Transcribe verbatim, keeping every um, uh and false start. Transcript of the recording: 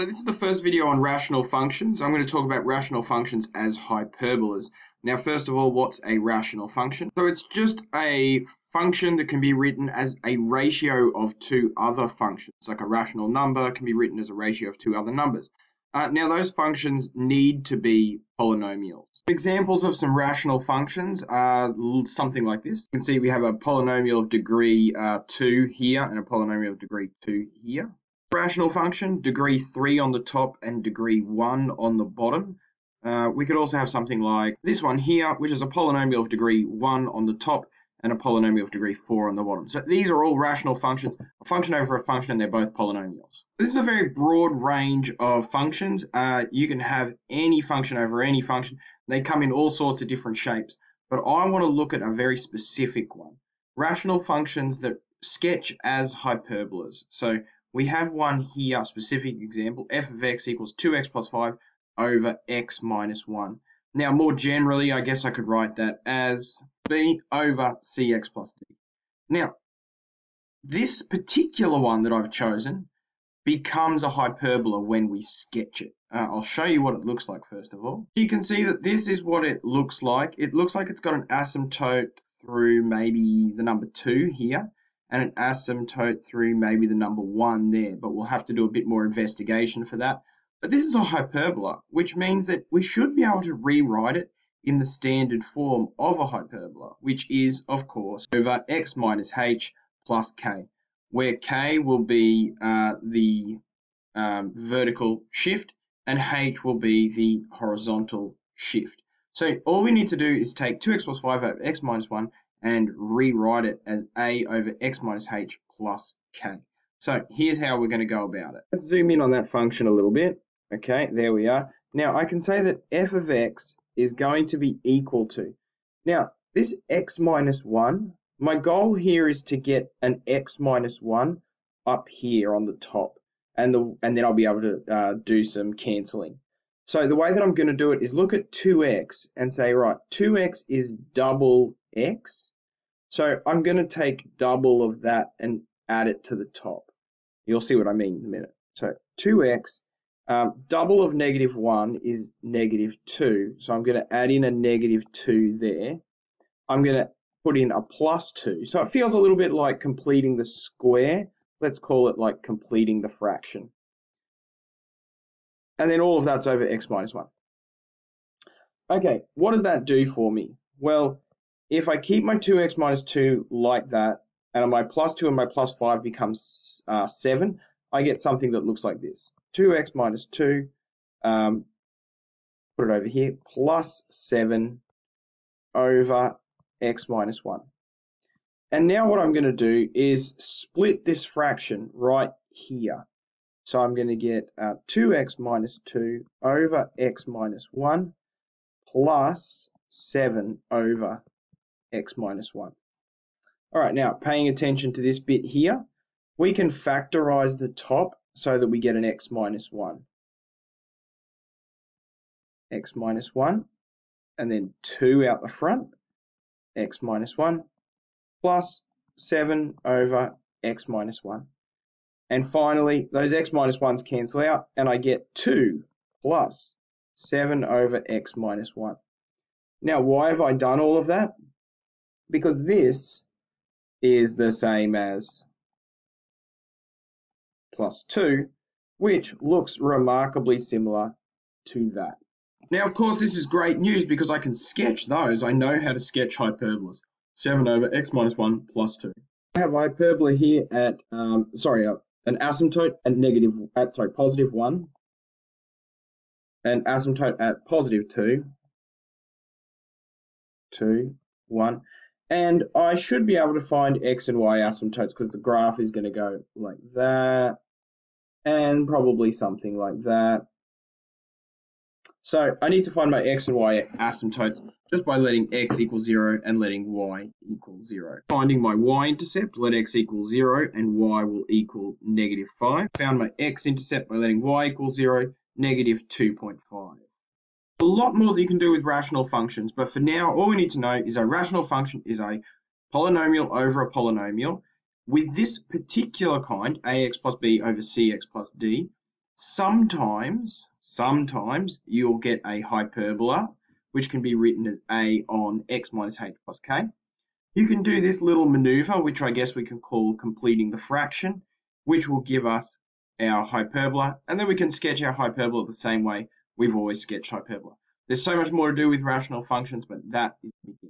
So this is the first video on rational functions. I'm going to talk about rational functions as hyperbolas. Now, first of all, what's a rational function? So it's just a function that can be written as a ratio of two other functions. Like a rational number can be written as a ratio of two other numbers. Uh, now, those functions need to be polynomials. Examples of some rational functions are something like this. You can see we have a polynomial of degree uh, two here and a polynomial of degree two here. Rational function, degree three on the top and degree one on the bottom. Uh, we could also have something like this one here, which is a polynomial of degree one on the top and a polynomial of degree four on the bottom. So these are all rational functions, a function over a function, and they're both polynomials. This is a very broad range of functions. Uh, you can have any function over any function. They come in all sorts of different shapes, but I want to look at a very specific one. Rational functions that sketch as hyperbolas. So we have one here, specific example, f of x equals two x plus five over x minus one. Now, more generally, I guess I could write that as b over cx plus d. Now, this particular one that I've chosen becomes a hyperbola when we sketch it. Uh, I'll show you what it looks like first of all. You can see that this is what it looks like. It looks like it's got an asymptote through maybe the number two here, and an asymptote through maybe the number one there, but we'll have to do a bit more investigation for that. But this is a hyperbola, which means that we should be able to rewrite it in the standard form of a hyperbola, which is, of course, over x minus h plus k, where k will be uh, the um, vertical shift and h will be the horizontal shift. So all we need to do is take two x plus five over x minus one and rewrite it as a over x minus h plus k. So here's how we're going to go about it. Let's zoom in on that function a little bit. Okay, there we are. Now I can say that f of x is going to be equal to, now this x minus one, my goal here is to get an x minus one up here on the top, and the and then I'll be able to uh, do some cancelling. So the way that I'm going to do it is look at two x and say, right, two x is double x. So I'm going to take double of that and add it to the top. You'll see what I mean in a minute. So two x, um, double of negative one is negative two. So I'm going to add in a negative two there. I'm going to put in a plus two. So it feels a little bit like completing the square. Let's call it like completing the fraction. And then all of that's over x minus one. Okay, what does that do for me? Well, if I keep my two x minus two like that, and my plus two and my plus five becomes uh, seven, I get something that looks like this. two x minus two, um, put it over here, plus seven over x minus one. And now what I'm going to do is split this fraction right here. So I'm going to get uh, two x minus two over x minus one plus seven over x minus one. All right, now paying attention to this bit here, we can factorize the top so that we get an x minus one. X minus one, and then two out the front, x minus one, plus seven over x minus one. And finally, those x minus ones cancel out, and I get two plus seven over x minus one. Now, why have I done all of that? Because this is the same as plus two, which looks remarkably similar to that. Now, of course, this is great news because I can sketch those. I know how to sketch hyperbolas. seven over x minus one plus two. I have a hyperbola here at, um, sorry, uh, an asymptote at negative, at, sorry, positive one, an asymptote at positive two, two, one. And I should be able to find x and y asymptotes because the graph is going to go like that and probably something like that. So I need to find my x and y asymptotes just by letting x equal zero and letting y equal zero. Finding my y-intercept, let x equal zero and y will equal negative five. Found my x-intercept by letting y equal zero, negative two point five. A lot more that you can do with rational functions, but for now all we need to know is a rational function is a polynomial over a polynomial. With this particular kind, ax plus b over cx plus d, Sometimes, sometimes you'll get a hyperbola, which can be written as A on X minus H plus K. You can do this little maneuver, which I guess we can call completing the fraction, which will give us our hyperbola, and then we can sketch our hyperbola the same way we've always sketched hyperbola. There's so much more to do with rational functions, but that is the beginning.